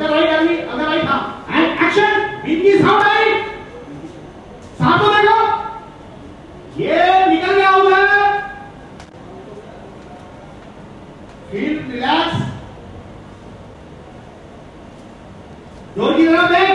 Under right, arm. And action. Wind is out right. साथ में देखो. ये निकल गया उधर. Feel relax. जोर की तरफ देख.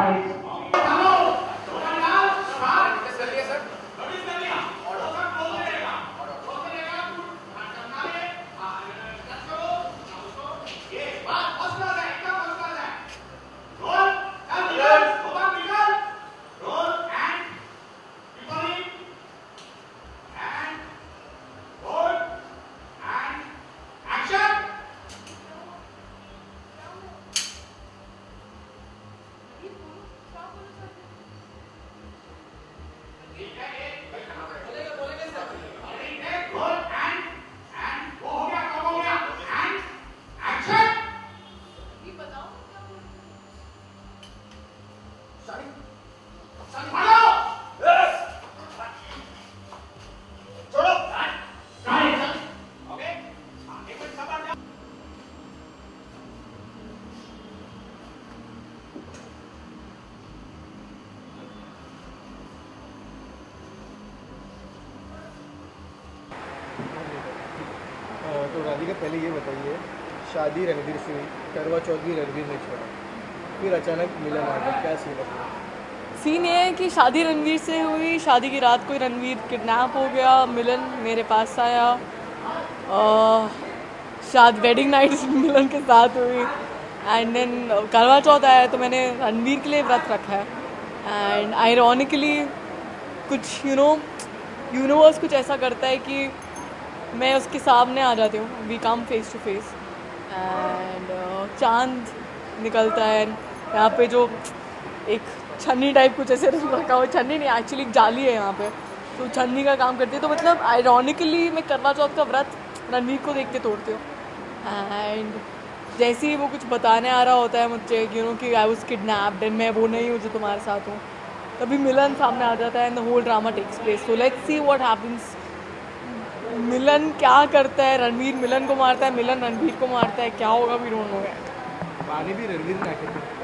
I राधिका पहले ये बताइए, शादी रणवीर से हुई, करवा चौथ भी रणवीर ने छोड़ा, फिर अचानक मिलन आ गया, क्या सीन है? सीन ये है कि शादी रणवीर से हुई, शादी की रात को रणवीर किडनैप हो गया, मिलन मेरे पास आया, शायद वेडिंग नाइट मिलन के साथ हुई, एंड देन करवा चौथ आया, तो मैंने रणवीर के लिए व्रत रखा है। एंड आयरॉनिकली कुछ यूनिवर्स कुछ ऐसा करता है कि मैं उसके सामने आ जाती हूँ, we come face to face, and चांद निकलता है। यहाँ पे जो एक छन्नी टाइप कुछ ऐसे रखा हुआ, छन्नी नहीं एक्चुअली एक जाली है यहाँ पे, तो छन्नी का काम करती है। तो मतलब आयरॉनिकली मैं करवा चौथ का व्रत रणवीर को देख के तोड़ती हूँ, एंड जैसे ही वो कुछ बताने आ रहा होता है मुझे कि आई वॉज किडनैप्ड एंड मैं वो नहीं हूँ जो तुम्हारे साथ हूँ, तभी मिलन सामने आ जाता है and the whole drama takes place. So let's see what happens, Milan क्या करता है, रणवीर मिलन को मारता है, मिलन रणवीर को मारता है, क्या होगा वी डोंट नो। पानी भी रणवीर ने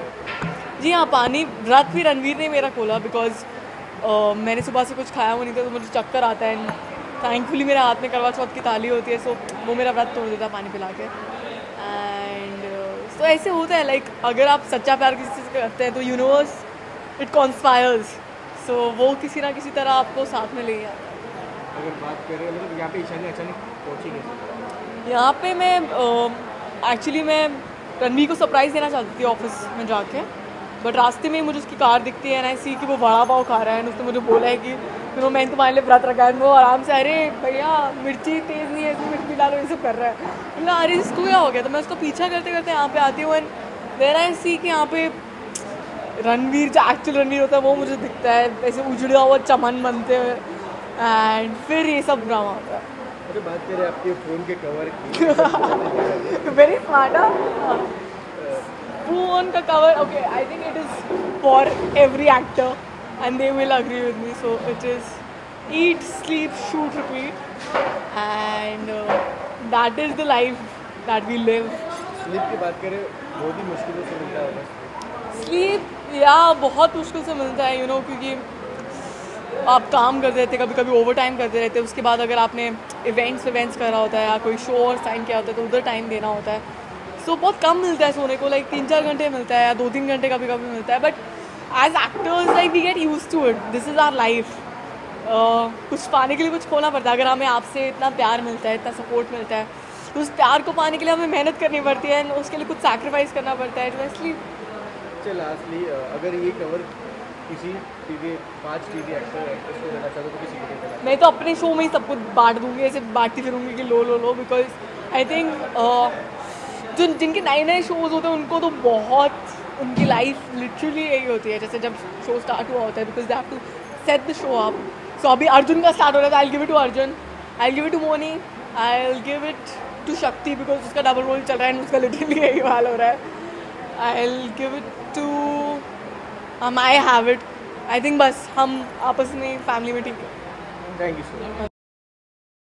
जी हाँ, पानी रात भी रणवीर ने मेरा खोला, बिकॉज मैंने सुबह से कुछ खाया हुआ नहीं था, तो मुझे चक्कर आता है, एंड थैंकफुली मेरे हाथ में करवा चौथ की थाली होती है, सो वो मेरा व्रत तोड़ देता है पानी पिला के। एंड सो ऐसे होता है, लाइक अगर आप सच्चा प्यार किसी चीज़ करते हैं तो यूनिवर्स इट कॉन्स्पायर्स, सो वो किसी ना किसी तरह आपको साथ में ले आता है। अगर बात करें मतलब यहाँ पे ईशानी अचानक पहुँची गई, यहाँ पे मैं एक्चुअली मैं रणवीर को सरप्राइज़ देना चाहती थी ऑफिस में जाके, बट रास्ते में मुझे उसकी कार दिखती है, ना सी कि वो बड़ा पाव खा रहा है, उसने मुझे बोला है कि फिर मैंने तुम्हारे लिए व्रत रखा है, वो आराम से अरे भैया मिर्ची तेज़ नहीं है, इसमें मिर्ची डालो, ये सब कर रहा है, मतलब अरे इसको क्या हो गया। तो मैं उसको पीछा करते करते यहाँ पे आती हूँ, एंड देन आई सी कि यहाँ पे रणवीर जो एक्चुअल रणवीर होता है वो मुझे दिखता है, ऐसे उजड़ा हुआ चमन बनते हुए, एंड फिर ये सब ड्रामा होता है। अरे बात करें आपके फ़ोन के कवर की, वेरी स्मार्ट है फ़ोन का cover. Okay, I think it is for every actor and they will agree with me, so it is eat sleep shoot repeat, and that is the life that we live. Sleep की बात करें, बहुत ही मुश्किलों से मिलता है sleep, या बहुत मुश्किल से मिलता है यू नो, क्योंकि आप काम करते रहते, कभी कभी ओवर टाइम करते रहते, उसके बाद अगर आपने इवेंट्स करा होता है या कोई शो और साइन किया होता है तो उधर टाइम देना होता है, सो बहुत कम मिलता है सोने को, लाइक 3-4 घंटे मिलता है या 2-3 घंटे कभी कभी मिलता है, but as actors like we get used to it, this is our life. कुछ पाने के लिए कुछ खोना पड़ता है, अगर हमें आपसे इतना प्यार मिलता है, इतना सपोर्ट मिलता है, तो उस प्यार को पाने के लिए हमें मेहनत करनी पड़ती है, उसके लिए कुछ सैक्रिफाइस करना पड़ता है। लास्टली अगर ये कवर किसी टीवी एक्टर एक्ट्रेस को देना चाहते तो किसी को देना? मैं तो अपने शो में ही सब कुछ बांट दूंगी, ऐसे बांटती फिरूंगी कि लो, बिकॉज आई थिंक जो जिनके नए शोज़ होते हैं उनको तो बहुत उनकी लाइफ लिटरली यही होती है, जैसे जब शो स्टार्ट हुआ होता है, because they have to set the show up. So अभी अर्जुन का स्टार्ट हो रहा है, I will give it to Arjun, I will give it to Moni, I will give it to Shakti, because उसका डबल रोल चल रहा है, उसका लिटरली यही हाल हो रहा है। I will give it to I have it, I think बस हम आपस में फैमिली में ठीक है। Thank you so much.